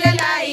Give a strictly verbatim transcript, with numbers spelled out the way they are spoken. ला